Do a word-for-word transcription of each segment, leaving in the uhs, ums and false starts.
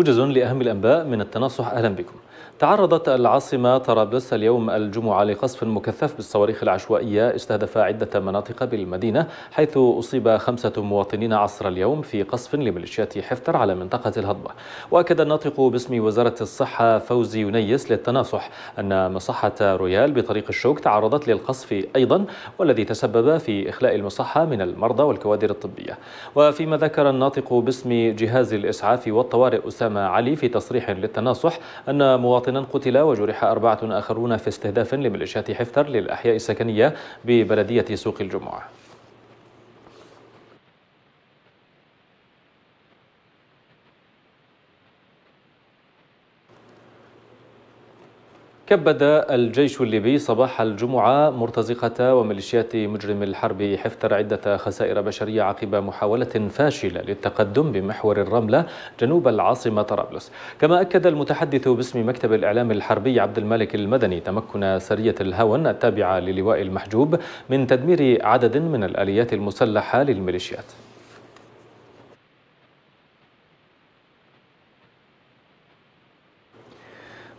موجز لأهم الأنباء من التناصح. أهلا بكم. تعرضت العاصمة طرابلس اليوم الجمعة لقصف مكثف بالصواريخ العشوائية استهدف عدة مناطق بالمدينة، حيث أصيب خمسة مواطنين عصر اليوم في قصف لميليشيات حفتر على منطقة الهضبة. وأكد الناطق باسم وزارة الصحة فوزي ينيس للتناصح أن مصحة رويال بطريق الشوك تعرضت للقصف أيضا، والذي تسبب في إخلاء المصحة من المرضى والكوادر الطبية. وفيما ذكر الناطق باسم جهاز الإسعاف والطوارئ اسامه علي في تصريح للتناصح أن مواطنا قتل وجرح أربعة آخرون في استهداف لميليشيات حفتر للأحياء السكنية ببلدية سوق الجمعة. كبد الجيش الليبي صباح الجمعة مرتزقة وميليشيات مجرم الحرب حفتر عدة خسائر بشرية عقب محاولة فاشلة للتقدم بمحور الرملة جنوب العاصمة طرابلس. كما أكد المتحدث باسم مكتب الإعلام الحربي عبد الملك المدني تمكن سرية الهون التابعة للواء المحجوب من تدمير عدد من الآليات المسلحة للميليشيات.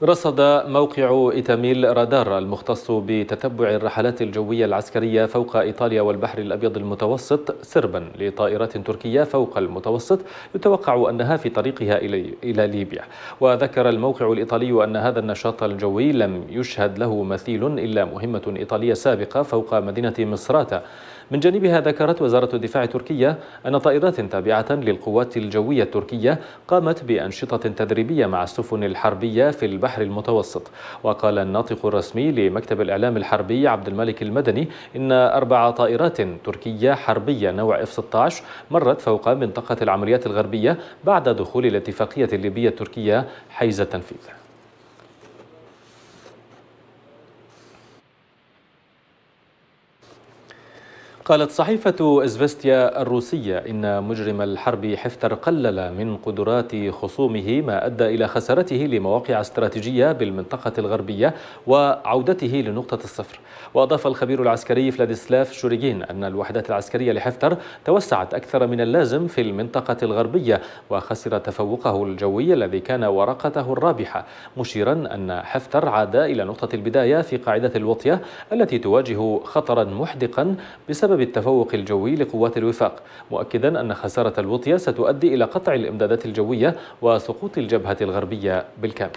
رصد موقع إتميل رادار المختص بتتبع الرحلات الجوية العسكرية فوق إيطاليا والبحر الأبيض المتوسط سربا لطائرات تركية فوق المتوسط يتوقع أنها في طريقها إلى ليبيا. وذكر الموقع الإيطالي أن هذا النشاط الجوي لم يشهد له مثيل إلا مهمة إيطالية سابقة فوق مدينة مصراتة. من جانبها ذكرت وزارة الدفاع تركيا أن طائرات تابعة للقوات الجوية التركية قامت بأنشطة تدريبية مع السفن الحربية في البحر المتوسط. وقال الناطق الرسمي لمكتب الإعلام الحربي عبد الملك المدني إن أربع طائرات تركية حربية نوع إف ستة عشر مرت فوق منطقة العمليات الغربية بعد دخول الاتفاقية الليبية التركية حيز التنفيذ. قالت صحيفة إزفيستيا الروسية إن مجرم الحرب حفتر قلل من قدرات خصومه ما أدى إلى خسارته لمواقع استراتيجية بالمنطقة الغربية وعودته لنقطة الصفر. وأضاف الخبير العسكري فلاديسلاف شوريجين أن الوحدات العسكرية لحفتر توسعت أكثر من اللازم في المنطقة الغربية وخسر تفوقه الجوي الذي كان ورقته الرابحة، مشيرا أن حفتر عاد إلى نقطة البداية في قاعدة الوطية التي تواجه خطرا محدقا بسبب بسبب التفوق الجوي لقوات الوفاق، مؤكدا أن خسارة الوطية ستؤدي إلى قطع الإمدادات الجوية وسقوط الجبهة الغربية بالكامل.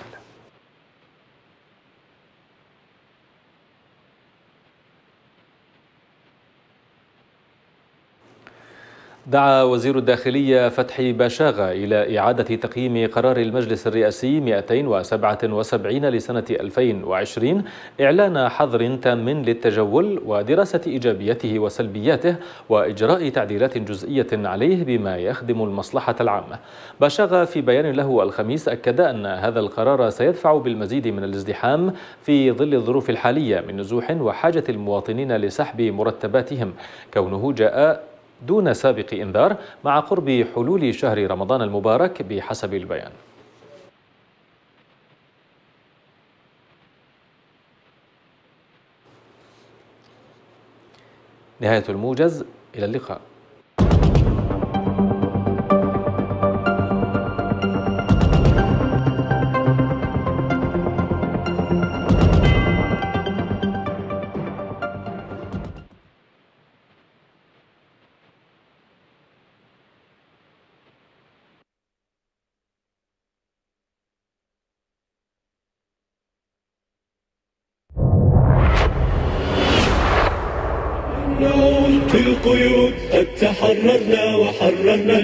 دعا وزير الداخلية فتحي باشاغا إلى إعادة تقييم قرار المجلس الرئاسي مئتين وسبعة وسبعين لسنة ألفين وعشرين إعلان حظر تام للتجول ودراسة إيجابيته وسلبياته وإجراء تعديلات جزئية عليه بما يخدم المصلحة العامة. باشاغا في بيان له الخميس أكد أن هذا القرار سيدفع بالمزيد من الازدحام في ظل الظروف الحالية من نزوح وحاجة المواطنين لسحب مرتباتهم، كونه جاء دون سابق إنذار مع قرب حلول شهر رمضان المبارك بحسب البيان. نهاية الموجز، إلى اللقاء. في القيود قد تحررنا وحررنا